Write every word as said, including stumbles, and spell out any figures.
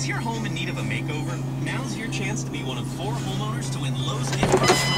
Is your home in need of a makeover? Now's your chance to be one of four homeowners to win Lowe's New Car.